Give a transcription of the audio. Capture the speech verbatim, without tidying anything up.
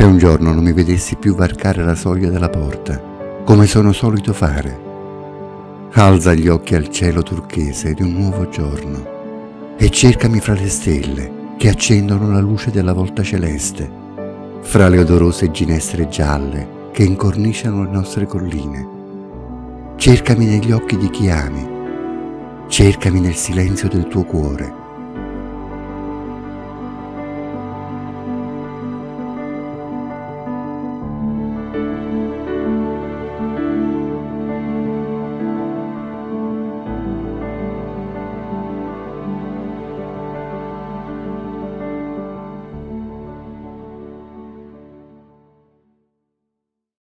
se un giorno non mi vedessi più varcare la soglia della porta, come sono solito fare. Alza gli occhi al cielo turchese di un nuovo giorno e cercami fra le stelle che accendono la luce della volta celeste, fra le odorose ginestre gialle che incorniciano le nostre colline. Cercami negli occhi di chi ami, cercami nel silenzio del tuo cuore,